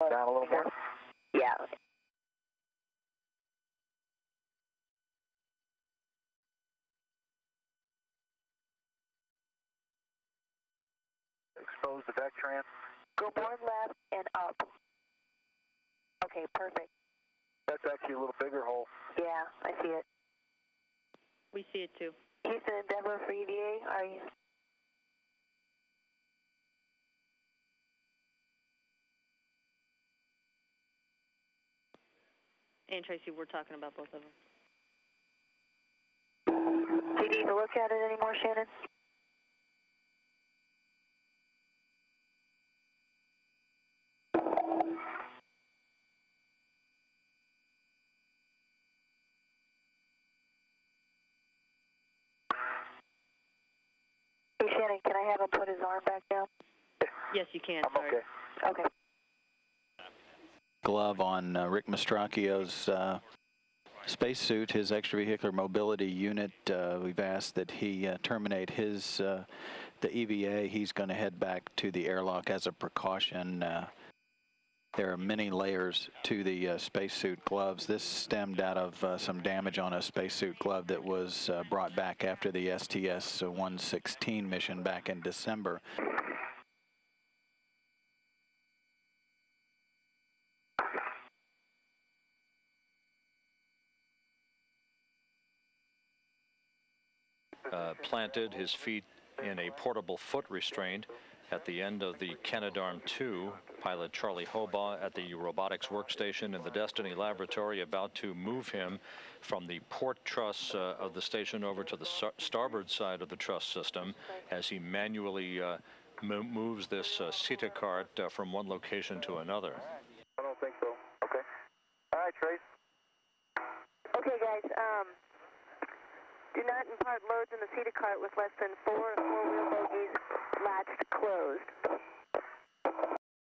Down a little more? Yeah. Expose the Vectran. Go board left and up. Okay, perfect. That's actually a little bigger hole. Yeah, I see it. We see it too. Houston Endeavor for EVA, are you? And Tracy, we're talking about both of them. Do you need to look at it anymore, Shannon? Hey, Shannon, can I have him put his arm back down? Yes, you can. I'm sorry. Okay. Okay. Glove on Rick Mastracchio's spacesuit, his extravehicular mobility unit. We've asked that he terminate his the EVA. He's going to head back to the airlock as a precaution. There are many layers to the spacesuit gloves. This stemmed out of some damage on a spacesuit glove that was brought back after the STS-116 mission back in December. Planted his feet in a portable foot restraint at the end of the Canadarm2. Pilot Charlie Hobaugh at the robotics workstation in the Destiny laboratory about to move him from the port truss of the station over to the starboard side of the truss system as he manually moves this CETA cart from one location to another. I don't think so. Okay. All right, Trace. Okay, guys. Do not impart loads in the CETA cart with less than 4 or 4.